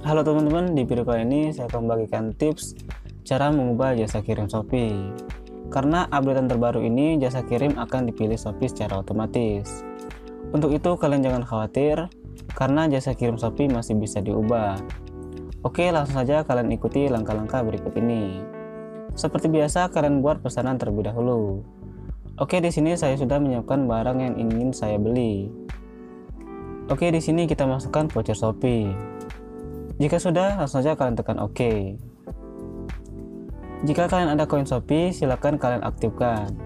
Halo teman-teman, di video kali ini saya akan membagikan tips cara mengubah jasa kirim Shopee. Karena updatean terbaru ini jasa kirim akan dipilih Shopee secara otomatis. Untuk itu kalian jangan khawatir karena jasa kirim Shopee masih bisa diubah. Oke, langsung saja kalian ikuti langkah-langkah berikut ini. Seperti biasa kalian buat pesanan terlebih dahulu. Oke, di sini saya sudah menyiapkan barang yang ingin saya beli. Oke, di sini kita masukkan voucher Shopee. Jika sudah, langsung saja kalian tekan OK. Jika kalian ada koin Shopee, silakan kalian aktifkan.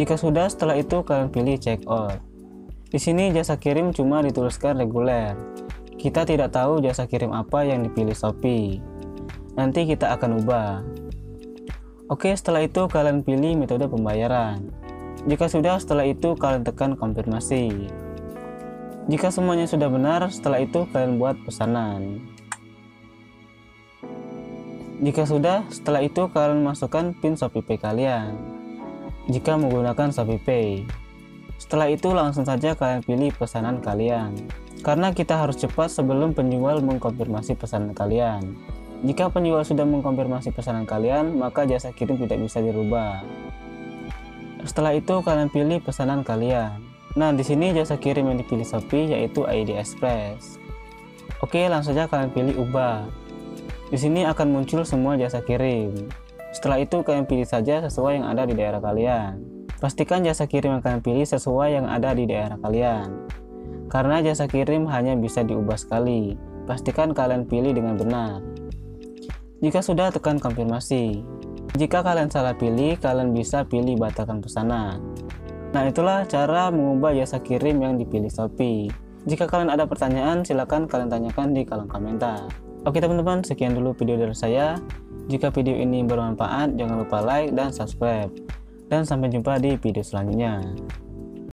Jika sudah, setelah itu kalian pilih check out. Di sini jasa kirim cuma dituliskan reguler. Kita tidak tahu jasa kirim apa yang dipilih Shopee. Nanti kita akan ubah. Oke, setelah itu kalian pilih metode pembayaran. Jika sudah, setelah itu kalian tekan konfirmasi. Jika semuanya sudah benar, setelah itu kalian buat pesanan. Jika sudah, setelah itu kalian masukkan PIN ShopeePay kalian jika menggunakan ShopeePay. Setelah itu langsung saja kalian pilih pesanan kalian, karena kita harus cepat sebelum penjual mengkonfirmasi pesanan kalian. Jika penjual sudah mengkonfirmasi pesanan kalian, maka jasa kirim tidak bisa dirubah. Setelah itu kalian pilih pesanan kalian. Nah, di sini jasa kirim yang dipilih Shopee yaitu id express. Oke, langsung saja kalian pilih ubah. Di sini akan muncul semua jasa kirim. Setelah itu kalian pilih saja sesuai yang ada di daerah kalian. Pastikan jasa kirim yang kalian pilih sesuai yang ada di daerah kalian. Karena jasa kirim hanya bisa diubah sekali. Pastikan kalian pilih dengan benar. Jika sudah, tekan konfirmasi. Jika kalian salah pilih, kalian bisa pilih batalkan pesanan. Nah, itulah cara mengubah jasa kirim yang dipilih Shopee. Jika kalian ada pertanyaan, silakan kalian tanyakan di kolom komentar. Oke teman-teman, sekian dulu video dari saya. Jika video ini bermanfaat, jangan lupa like dan subscribe. Dan sampai jumpa di video selanjutnya.